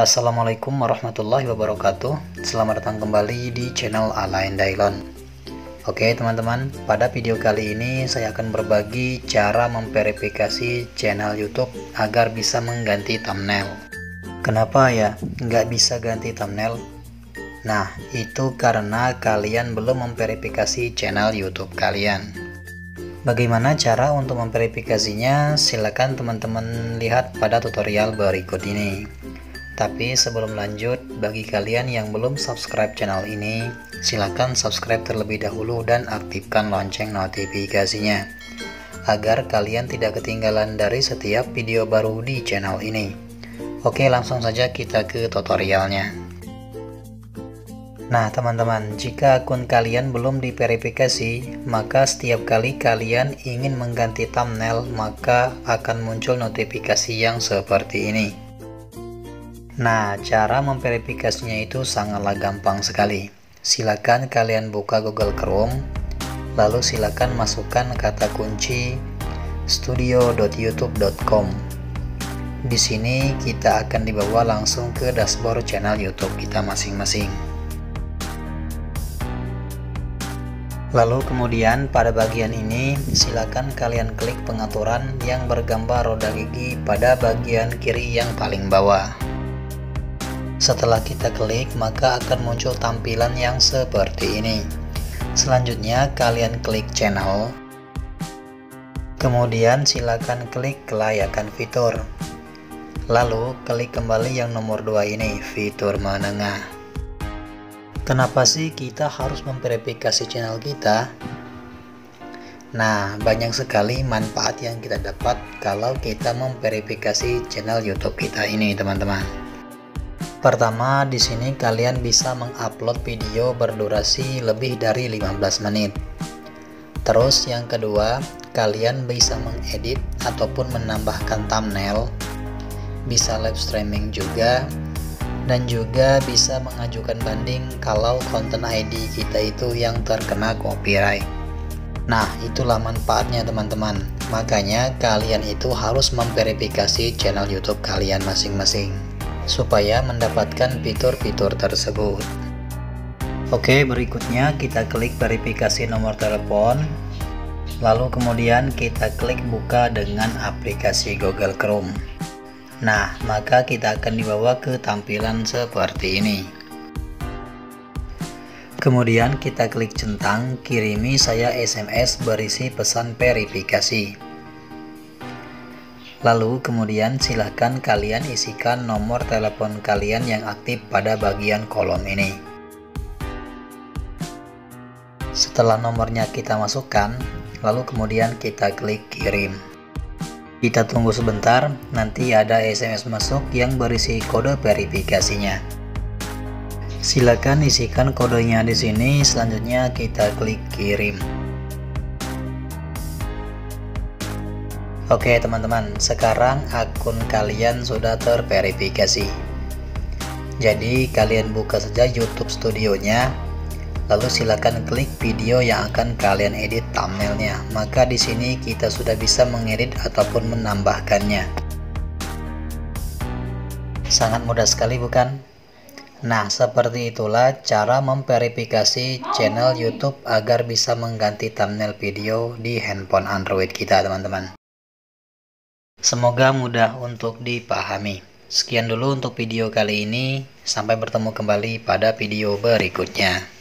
Assalamualaikum warahmatullahi wabarakatuh. Selamat datang kembali di channel Alaen Dailon. Oke teman-teman, pada video kali ini saya akan berbagi cara memverifikasi channel YouTube agar bisa mengganti thumbnail. Kenapa ya nggak bisa ganti thumbnail? Nah, itu karena kalian belum memverifikasi channel YouTube kalian. Bagaimana cara untuk memverifikasinya? Silakan teman-teman lihat pada tutorial berikut ini. Tapi sebelum lanjut, bagi kalian yang belum subscribe channel ini, silakan subscribe terlebih dahulu dan aktifkan lonceng notifikasinya, agar kalian tidak ketinggalan dari setiap video baru di channel ini. Oke, langsung saja kita ke tutorialnya. Nah teman-teman, jika akun kalian belum diverifikasi, maka setiap kali kalian ingin mengganti thumbnail, maka akan muncul notifikasi yang seperti ini. Nah, cara memverifikasinya itu sangatlah gampang sekali. Silakan kalian buka Google Chrome, lalu silakan masukkan kata kunci studio.youtube.com. Di sini kita akan dibawa langsung ke dashboard channel YouTube kita masing-masing. Lalu kemudian pada bagian ini silakan kalian klik pengaturan yang bergambar roda gigi pada bagian kiri yang paling bawah. Setelah kita klik, maka akan muncul tampilan yang seperti ini. Selanjutnya kalian klik channel. Kemudian silakan klik kelayakan fitur. Lalu klik kembali yang nomor 2 ini, fitur menengah. Kenapa sih kita harus memverifikasi channel kita? Nah, banyak sekali manfaat yang kita dapat kalau kita memverifikasi channel YouTube kita ini, teman-teman. Pertama, di sini kalian bisa mengupload video berdurasi lebih dari 15 menit. Terus yang kedua, kalian bisa mengedit ataupun menambahkan thumbnail. Bisa live streaming juga. Dan juga bisa mengajukan banding kalau konten ID kita itu yang terkena copyright. Nah, itulah manfaatnya teman-teman. Makanya kalian itu harus memverifikasi channel YouTube kalian masing-masing supaya mendapatkan fitur-fitur tersebut. Oke, berikutnya kita klik verifikasi nomor telepon. Lalu kemudian kita klik buka dengan aplikasi Google Chrome. Nah, maka kita akan dibawa ke tampilan seperti ini. Kemudian kita klik centang, kirimi saya SMS berisi pesan verifikasi. Lalu kemudian silahkan kalian isikan nomor telepon kalian yang aktif pada bagian kolom ini. Setelah nomornya kita masukkan, lalu kemudian kita klik kirim. Kita tunggu sebentar, nanti ada SMS masuk yang berisi kode verifikasinya. Silakan isikan kodenya di sini, selanjutnya kita klik kirim. Oke teman-teman, sekarang akun kalian sudah terverifikasi. Jadi kalian buka saja YouTube studionya. Lalu silakan klik video yang akan kalian edit thumbnailnya. Maka di sini kita sudah bisa mengedit ataupun menambahkannya. Sangat mudah sekali bukan? Nah, seperti itulah cara memverifikasi channel YouTube agar bisa mengganti thumbnail video di handphone Android kita, teman-teman. Semoga mudah untuk dipahami. Sekian dulu untuk video kali ini. Sampai bertemu kembali pada video berikutnya.